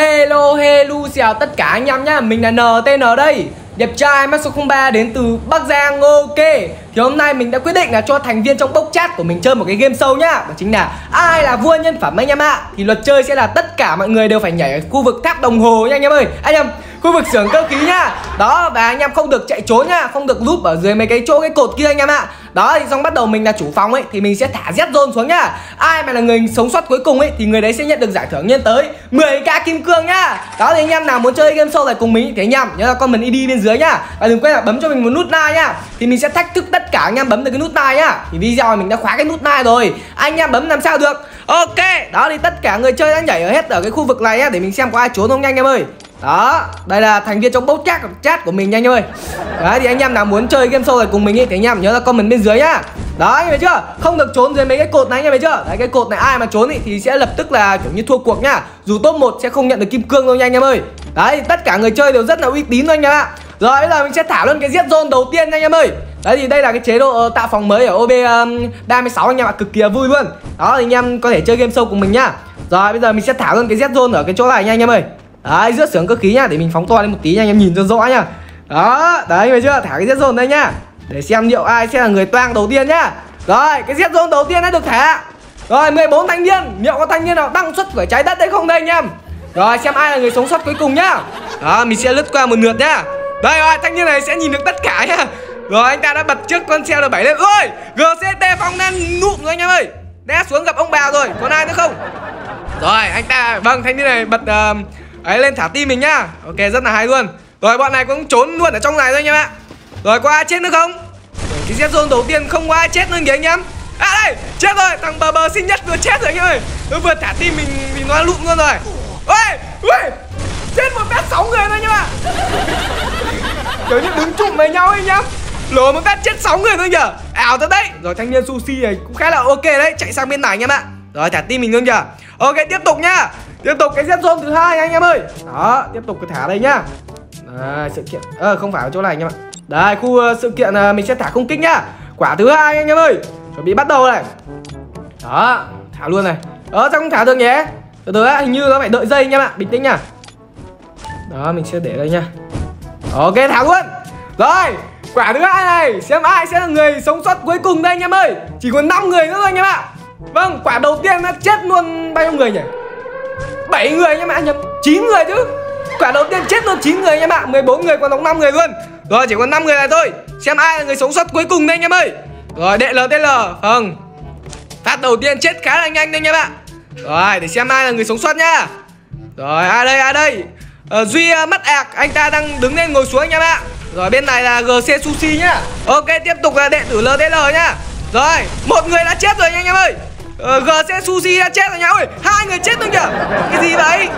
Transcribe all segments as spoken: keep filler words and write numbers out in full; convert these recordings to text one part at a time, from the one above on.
Hello hello chào tất cả anh em nhá. Mình là en tê en đây. Đẹp trai mắt số không ba đến từ Bắc Giang. Ok. Thì hôm nay mình đã quyết định là cho thành viên trong bốc chat của mình chơi một cái game show nhá. Đó chính là ai là vua nhân phẩm anh em ạ. Thì luật chơi sẽ là tất cả mọi người đều phải nhảy ở khu vực tháp đồng hồ nha anh em ơi. Anh em khu vực xưởng cơ khí nhá. Đó, và anh em không được chạy trốn nhá, không được lúp ở dưới mấy cái chỗ cái cột kia anh em ạ. Đó, thì xong bắt đầu mình là chủ phòng ấy thì mình sẽ thả Z zone xuống nhá. Ai mà là người sống sót cuối cùng ấy thì người đấy sẽ nhận được giải thưởng lên tới mười k kim cương nhá. Đó, thì anh em nào muốn chơi game show này cùng mình thì anh em nhớ là comment i đê bên dưới nhá. Và đừng quên là bấm cho mình một nút like nhá. Thì mình sẽ thách thức tất cả anh em bấm được cái nút like nhá. Thì video này mình đã khóa cái nút like rồi. Anh em bấm làm sao được. Ok, đó thì tất cả người chơi đã nhảy ở hết ở cái khu vực này nhá, để mình xem có ai trốn không nha anh em ơi. Đó, đây là thành viên trong bốc chat chat của mình nha anh em ơi. Đấy, thì anh em nào muốn chơi game show này cùng mình ấy thì anh em nhớ là comment bên dưới nhá. Đó, anh em thấy chưa? Không được trốn dưới mấy cái cột này anh em thấy chưa? Đấy, cái cột này ai mà trốn ý, thì sẽ lập tức là kiểu như thua cuộc nhá. Dù top một sẽ không nhận được kim cương đâu nha anh em ơi. Đấy, tất cả người chơi đều rất là uy tín thôi anh em ạ. Rồi, bây giờ mình sẽ thả luôn cái giết zone đầu tiên nha anh em ơi. Đấy, thì đây là cái chế độ tạo phòng mới ở ô bê um, ba mươi sáu anh em ạ, cực kỳ vui luôn. Đó, thì anh em có thể chơi game show cùng mình nhá. Rồi, bây giờ mình sẽ thả luôn cái giết zone ở cái chỗ này nha anh em ơi. Đấy, giữa xưởng cơ khí nhá, để mình phóng to lên một tí nha anh em nhìn cho rõ nhá. Đó, đấy thấy chưa? Thả cái Z zone đây nhá. Để xem liệu ai sẽ là người toang đầu tiên nhá. Rồi, cái Z zone đầu tiên đã được thả. Rồi, mười bốn thanh niên, liệu có thanh niên nào đăng xuất khỏi trái đất đấy không đây anh em? Rồi, xem ai là người sống sót cuối cùng nhá. Đó, mình sẽ lướt qua một lượt nhá. Đây rồi, thanh niên này sẽ nhìn được tất cả nhá. Rồi, anh ta đã bật trước con xe lờ bảy lên. Ôi, giê xê tê Phong đang nụm rồi anh em ơi. Đã xuống gặp ông bà rồi, còn ai nữa không? Rồi, anh ta, vâng, thanh niên này bật uh, ấy lên thả tim mình nhá. Ok, rất là hay luôn. Rồi, bọn này cũng trốn luôn ở trong này thôi anh em ạ. Rồi, có ai chết nữa không? Cái Z zone đầu tiên không có ai chết luôn kìa anh em. À đây, chết rồi, thằng bờ bờ xinh nhất vừa chết rồi anh em ơi. Nó vừa thả tim mình mình nó lụm luôn rồi. Ôi, ui, chết một phát sáu người thôi anh em ạ. Kiểu như đứng chung với nhau ấy anh em. Lố một phát chết sáu người thôi nhở. Ảo thật đấy. Rồi, thanh niên sushi này cũng khá là ok đấy, chạy sang bên này anh em ạ. Rồi, thả tim mình luôn nhở. Ok, tiếp tục nhá. Tiếp tục cái Z zone thứ hai anh em ơi. Đó, tiếp tục cứ thả đây nhá. À, sự kiện ờ à, không phải ở chỗ này anh em ạ. Đây, khu uh, sự kiện uh, mình sẽ thả không kích nhá. Quả thứ hai anh em ơi. Chuẩn bị bắt đầu này. Đó, thả luôn này. Ờ sao không thả được nhé. Từ từ hình như nó phải đợi giây anh em ạ. Bình tĩnh nhá. Đó, mình sẽ để đây nhá. Ok, thả luôn. Rồi, quả thứ hai này, xem ai sẽ là người sống sót cuối cùng đây anh em ơi. Chỉ còn năm người nữa thôi anh em ạ. Vâng, quả đầu tiên nó chết luôn bao nhiêu người nhỉ? bảy người anh em ạ, nhập chín người chứ. Quả đầu tiên chết luôn chín người anh em ạ, mười bốn người còn đóng năm người luôn. Rồi, chỉ còn năm người này thôi. Xem ai là người sống sót cuối cùng đây anh em ơi. Rồi, đệ lờ tê lờ, vâng. Phát đầu tiên chết khá là nhanh đây anh em ạ. Rồi, để xem ai là người sống sót nhá. Rồi, ai đây, ai đây? Ờ, Duy mắt ạc, anh ta đang đứng lên ngồi xuống anh em ạ. Rồi, bên này là giê xê Sushi nhá. Ok, tiếp tục là đệ tử lờ tê lờ nhá. Rồi, một người đã chết rồi nha anh em ơi. Ờ, giê xê Sushi đã chết rồi nhá. Ôi, hai người chết luôn kìa. Cái gì đấy?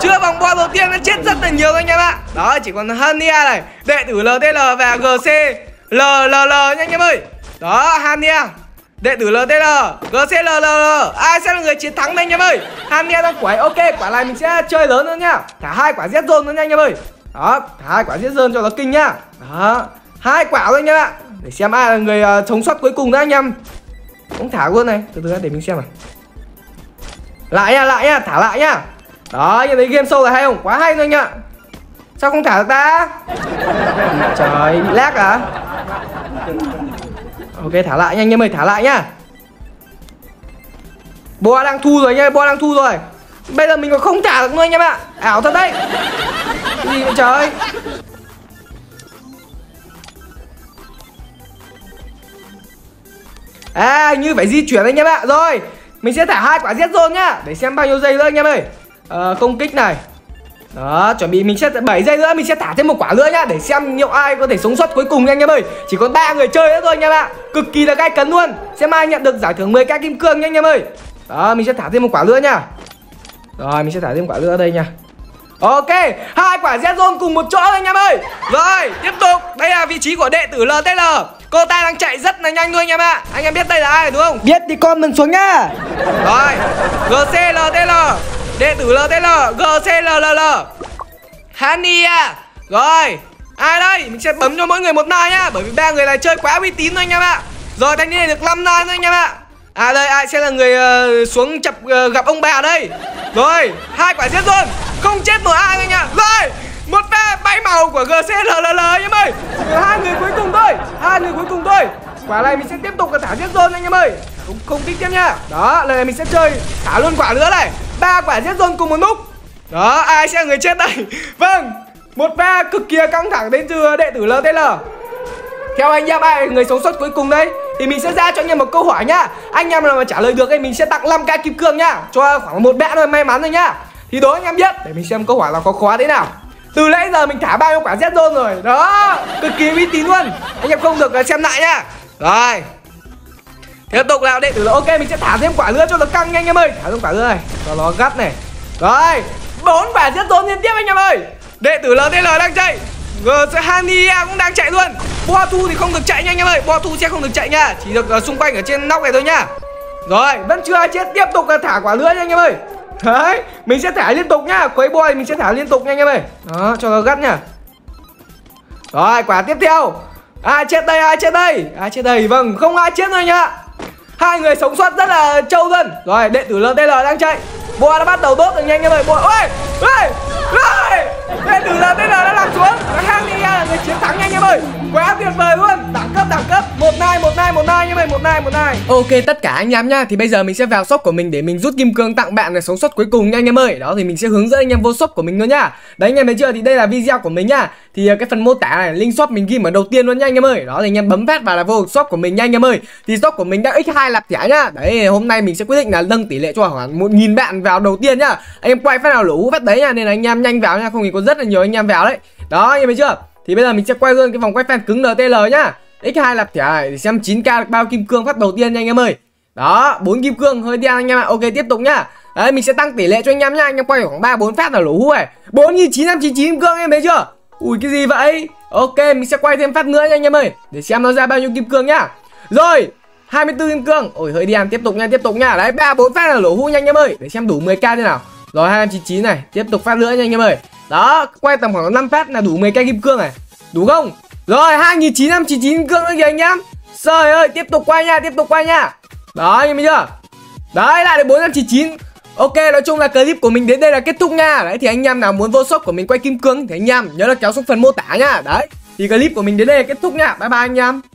Chưa vòng bo đầu tiên đã chết rất là nhiều anh em ạ. Đó, chỉ còn Hania này, đệ tử lờ tê lờ và giê xê lờ lờ lờ nha anh em ơi. Đó, Hania, đệ tử lờ tê lờ, giê xê lờ lờ lờ. Ai sẽ là người chiến thắng đây anh em ơi? Hania đang quẩy. Ok, quả này mình sẽ chơi lớn hơn nhá. Thả hai quả Z zone luôn nha anh em ơi. Đó, thả hai quả Z zone cho nó kinh nhá. Đó, hai quả thôi anh em ạ. Để xem ai là người uh, sống sót cuối cùng đó anh em. Cũng thả luôn này, từ từ để mình xem này. Lại nha, lại nha, thả lại nha. Đó, anh em thấy game show là hay không? Quá hay thôi anh ạ. Sao không thả được ta? Trời, bị lag hả? Ok, thả lại nha anh em ơi, thả lại nha. Boa đang thu rồi nha, Boa đang thu rồi. Bây giờ mình còn không thả được nữa anh em ạ. Ảo thật đấy. Cái gì vậy trời? À, hình như phải di chuyển anh em ạ. Rồi, mình sẽ thả hai quả Z zone nhá. Để xem bao nhiêu giây nữa anh em ơi. À, không kích này. Đó, chuẩn bị mình sẽ bảy giây nữa, mình sẽ thả thêm một quả nữa nhá. Để xem liệu ai có thể sống sót cuối cùng nha anh em ơi. Chỉ còn ba người chơi nữa thôi anh em ạ. Cực kỳ là gay cấn luôn. Xem ai nhận được giải thưởng mười k kim cương nha anh em ơi. Đó, mình sẽ thả thêm một quả nữa nhá. Rồi, mình sẽ thả thêm quả nữa đây nha. Ok, hai quả Z zone cùng một chỗ anh em ơi. Rồi, tiếp tục. Đây là vị trí của đệ tử lờ tê lờ. Cô ta đang chạy rất là nhanh thôi anh em ạ. À. Anh em biết đây là ai đúng không? Biết thì comment xuống nhá. Rồi, giê xê lờ tê lờ, đệ tử lờ tê lờ, giê xê lờ lờ lờ, Hania. Rồi, ai đây? Mình sẽ bấm cho mỗi người một nai nhá. Bởi vì ba người này chơi quá uy tín thôi anh em ạ. À. Rồi, thanh niên này được năm nai thôi anh em ạ. À. À đây, ai sẽ là người uh, xuống chập uh, gặp ông bà đây. Rồi, hai quả giết luôn. Không chết một ai anh ạ. Rồi, một phe bay màu của giê xê lờ lờ anh em ơi. Chỉ có hai người cuối cùng thôi. Hai người cuối cùng thôi. Quả này mình sẽ tiếp tục thả giết dồn anh em ơi. Không, không kích tiếp nha. Đó, lần này mình sẽ chơi thả luôn quả nữa này. Ba quả giết dồn cùng một lúc. Đó, ai sẽ là người chết đây. Vâng, một phe cực kỳ căng thẳng đến từ đệ tử lờ tê lờ. Theo anh em, ai người sống sót cuối cùng đấy thì mình sẽ ra cho anh em một câu hỏi nhá. Anh em nào mà trả lời được thì mình sẽ tặng năm k kim cương nhá, cho khoảng một bạn thôi may mắn rồi nhá. Thì đố anh em biết để mình xem câu hỏi là có khó thế nào. Từ nãy giờ mình thả bao nhiêu quả Z zone rồi. Đó, cực kỳ uy tín luôn. Anh em không được xem lại nhá. Rồi, tiếp tục nào đệ tử là ok, mình sẽ thả thêm quả nữa cho nó căng nha anh em ơi. Thả thêm quả nữa này, cho nó gắt này. Rồi, bốn quả Z zone liên tiếp anh em ơi. Đệ tử lờ tê lờ đang chạy, Hania cũng đang chạy luôn. Boa Thu thì không được chạy nha anh em ơi, Boa Thu sẽ không được chạy nha, chỉ được uh, xung quanh ở trên nóc này thôi nha. Rồi, vẫn chưa ai chết, tiếp tục là thả quả lưỡi nha anh em ơi. Đấy, mình sẽ thả liên tục nha, quấy boy mình sẽ thả liên tục nha anh em ơi. Đó, cho nó gắt nha. Rồi, quả tiếp theo. Ai chết đây, ai chết đây, ai chết đây, vâng, không ai chết rồi nhá. Hai người sống sót rất là trâu luôn. Rồi, đệ tử lờ tê lờ đang chạy. Boa đã bắt đầu đốt rồi nha anh em ơi. Boa, ôi, ôi, ôi. Đệ tử lờ tê lờ đã làm xuống. Hania là người chiến thắng nha anh em ơi. Quá tuyệt vời luôn. Đẳng cấp, đẳng cấp. Một nai, một nai, một nai anh em ơi, một nai, một nai. Ok tất cả anh em nha. Thì bây giờ mình sẽ vào shop của mình để mình rút kim cương tặng bạn là sống sót cuối cùng nha anh em ơi. Đó thì mình sẽ hướng dẫn anh em vô shop của mình luôn nha. Đấy anh em thấy chưa? Thì đây là video của mình nha. Thì cái phần mô tả này link shop mình ghi ở đầu tiên luôn nha anh em ơi. Đó thì anh em bấm phát vào là vô shop của mình nha anh em ơi. Thì shop của mình đã nhân hai lạp thẻ nhá. Đấy hôm nay mình sẽ quyết định là nâng tỷ lệ cho khoảng một nghìn bạn vào đầu tiên nhá. Anh em quay phát nào lũ phát đấy nha, nên là anh em nhanh vào nha, không thì có rất là nhiều anh em vào đấy. Đó anh em thấy chưa? Thì bây giờ mình sẽ quay luôn cái vòng quay fan cứng lờ tê lờ nhá. nhân hai lạp thẻ này để xem chín k được bao kim cương phát đầu tiên nha anh em ơi. Đó, bốn kim cương hơi đen anh em ạ. Ok tiếp tục nhá. Đấy mình sẽ tăng tỷ lệ cho anh em nhá. Anh em quay khoảng ba bốn phát là lũ này. bốn nghìn chín trăm chín mươi chín kim cương anh em thấy chưa? Ui cái gì vậy? Ok mình sẽ quay thêm phát nữa nha anh em ơi, để xem nó ra bao nhiêu kim cương nhá. Rồi, hai mươi tư kim cương. Ôi hơi đen, tiếp tục nha, tiếp tục nha. Đấy ba bốn phát là lỗ hũ nha anh em ơi, để xem đủ mười k thế nào. Rồi hai trăm chín mươi chín này, tiếp tục phát nữa nha anh em ơi. Đó, quay tầm khoảng năm phát là đủ mười k kim cương này. Đủ không? Rồi hai nghìn chín trăm chín mươi chín kim cương nữa kìa anh em. Trời ơi, tiếp tục quay nha, tiếp tục quay nha. Đó anh em thấy chưa? Đấy lại được bốn trăm chín mươi chín. Ok, nói chung là clip của mình đến đây là kết thúc nha. Đấy thì anh em nào muốn vô shop của mình quay kim cương thì anh em nhớ là kéo xuống phần mô tả nha. Đấy, thì clip của mình đến đây là kết thúc nha. Bye bye anh em.